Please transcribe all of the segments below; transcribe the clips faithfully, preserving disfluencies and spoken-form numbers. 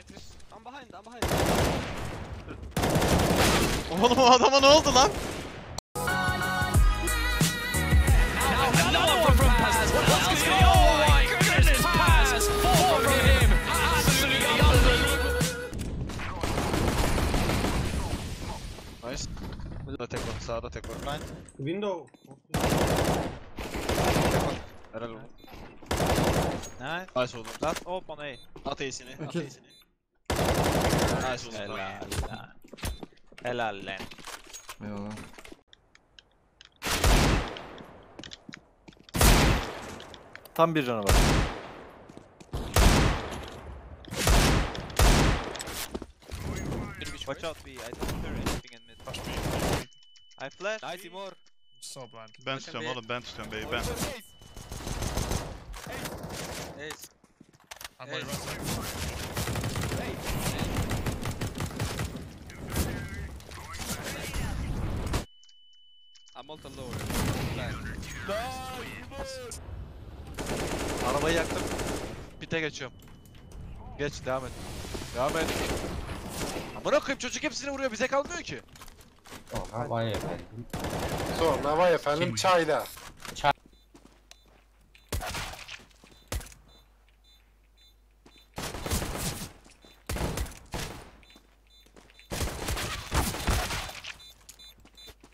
Metris. I'm behind, I'm behind. Oğlum o adama ne oldu lan? Nice. Burada tek var, sağda tek var. Window. Helal olsun. Nice. Nice oldu. At open A. At A'sini, at A'sini. Nice oldu. Helal lan. Helal lan. Eyvallah. Tam bir canavar. Watch out B, I don't hear anything in mid. I flash. Nice more. So blind. Ben tutuyorum oğlum, ben tutuyorum B'yi, ben. Ace. I'm going right side. I'm ultra lower. Arabayı yaktım. Pite geçiyorum. Geç, devam et. Devam et. Amına koyayım, çocuk hepsini vuruyor, bize kalmıyor ki. Sonra vay efendim. Sonra vay efendim çayda. Çay.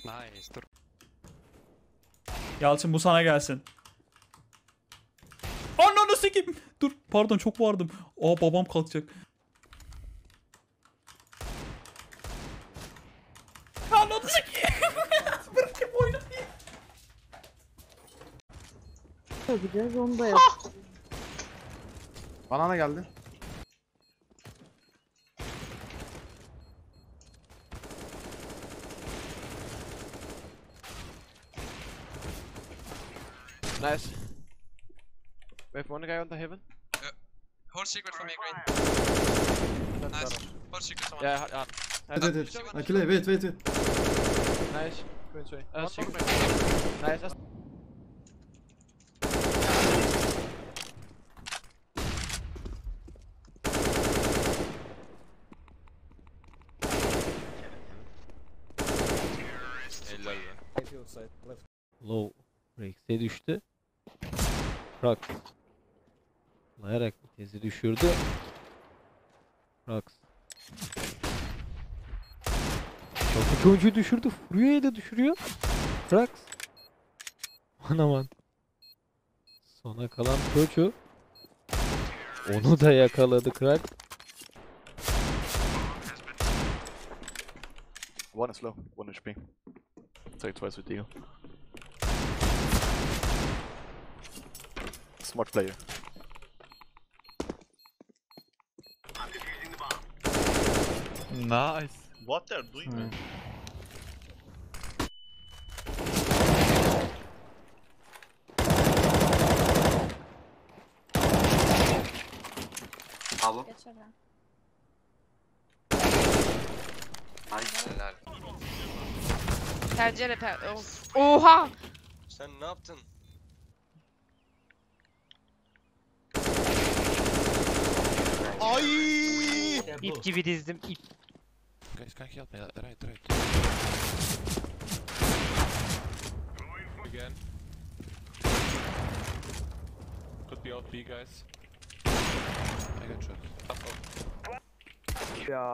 Nice, dur. Yalçın bu sana gelsin. Ananı sikeyim. Dur, pardon çok vardım. Aa babam kalkacak. Ananı sikeyim. Bırakayım oyunu. Gideceğiz onu da yapacağız. Bana ne geldi? Nice. We have one guy on the heaven. Yeah. Hold secret for me, green. Nice. Hold secret someone. Yeah, yeah. Wait, wait, wait. I kill it. Wait, wait, wait. Nice. Green's way. Uh, secret. Nice. Low. Rex'e düştü. Rax. Layarak tezi düşürdü. Rax. Çok oyuncu düşürdü. Furya'yı da düşürüyor. Rax. Aman aman. Sona kalan Proçu. Onu da yakaladı Rax. One is low. One H P. Take twice with you. Smart player. I'm defusing the bomb. Nice. What they're doing, hmm. man? Aldım. Geç oradan. Nice. Helal. Tercere per... Oha! Sen ne yaptın? Ayy! İp gibi dizdim, ip. Guys, can you help me? Right, right. Again. Could be out B, guys. I got shot. Up, up. Ya.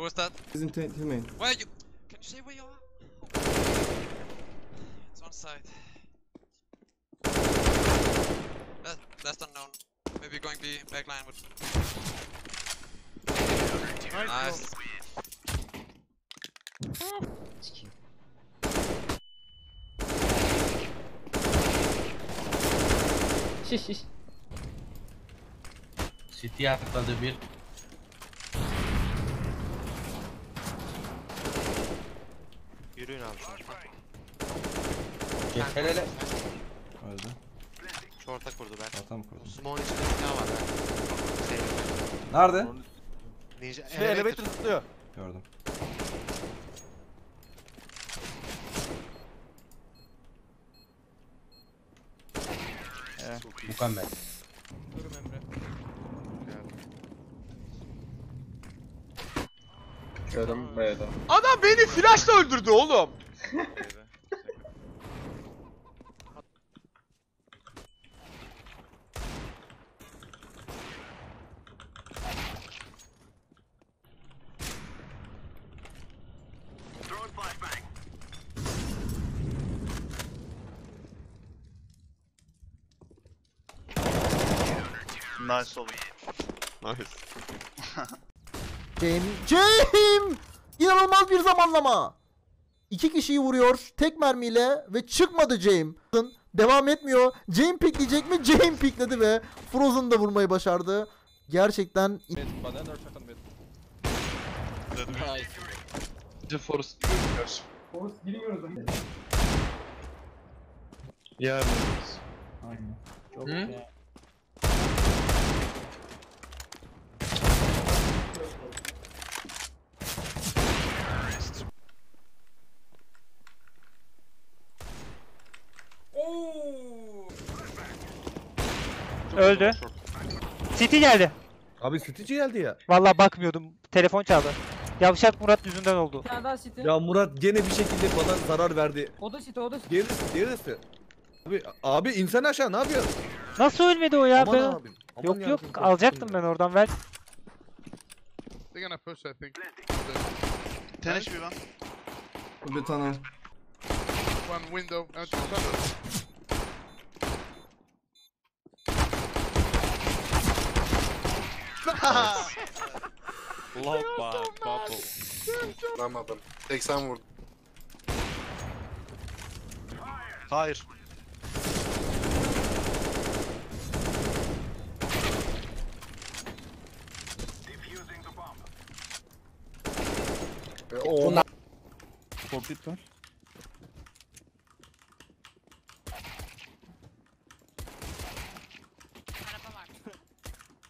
Who was that? Isn't it him? Where are you? Can you say where you are? It's on side. That, that's unknown. Maybe going the back line with. Nice. Nice. Shish. City atladı bir. Yürüyün abi şuna. Geç hele hele. Öldü. Şorta kurdu ben. Atam kurdu. Smoke'un içinde silah var ben. Nerede? Ninja elevator. Elevator tutuyor. Gördüm. Mükemmel. Durum Emre. Gördüm bayada. Adam beni flashla öldürdü oğlum. Nice oğlum. Nice. Jaim. Jaim! İnanılmaz bir zamanlama. İki kişiyi vuruyor tek mermiyle ve çıkmadı Jaim. Devam etmiyor. Jaim pikleyecek mi? Jaim pikledi ve Frozen'da vurmayı başardı. Gerçekten... Force girmiyoruz. Force girmiyoruz. Ya aynen. Çok güzel. Öldü. City geldi. Abi City geldi ya. Vallahi bakmıyordum. Telefon çaldı. Yavşak Murat yüzünden oldu. Ya, ya Murat gene bir şekilde bana zarar verdi. O da City, o da City. Gerisi, gerisi. Abi, abi insan aşağı ne yapıyor? Nasıl ölmedi o ya? Aman ben... abim, yok yok alacaktım ben oradan ver. They're gonna push I think. Teneş bir lan. Bir tane. One window. Loppa, bubble. Vuramadım. seksen vurdum. Hayır. E, o ona... Popit var.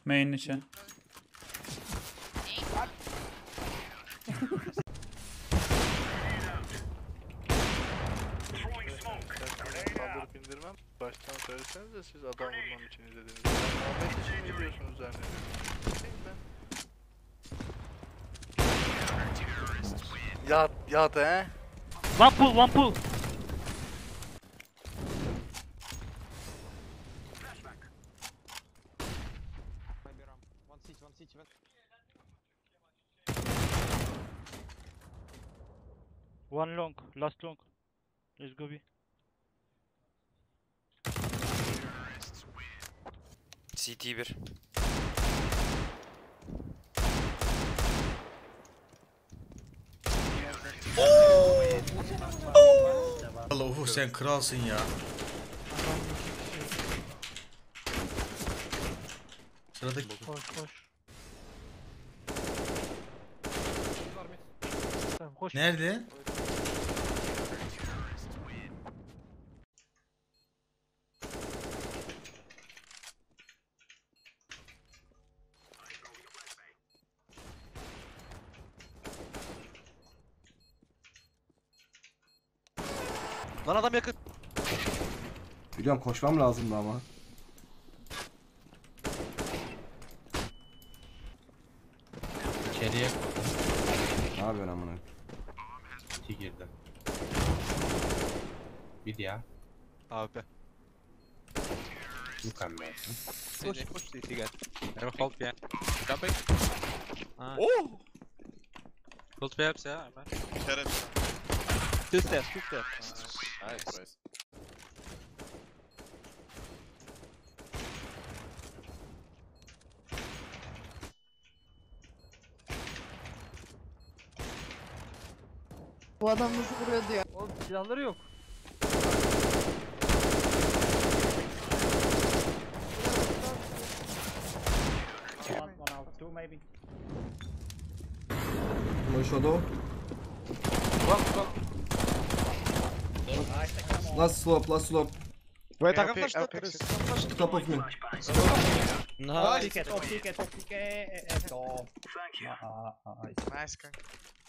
Main içe. Bindirmem. Baştan söyleseniz de siz adam olmam için izlediniz. Muhabbet için gidiyorsunuz zannediyorum. Ya ya da he. One pull, one pull. One long, last long. Let's go B. C T bir. Ooo! Ooo! Sen kralsın ya. Sıradaki... Koş koş. Nerede? Lan adam yakın. Biliyorum koşmam lazımdı ama. İçeriye. Ne yapıyorsun amına? İki girdi. Bir ya. Abi. Mükemmel. Koş koş diye gel. Merhaba Hulk ya. Kapayım. Ooo. Hulk Bey hepsi ya. Şeref. Tüster, tüster. Ay burası. Bu adam nasıl vuruyordu ya? Oğlum silahları yok. two maybe. No shadow. One, one. Last, last slope, last slope. Wait, I can flash that. Top of me. Nice. Top ticket, top ticket, top ticket. Nice.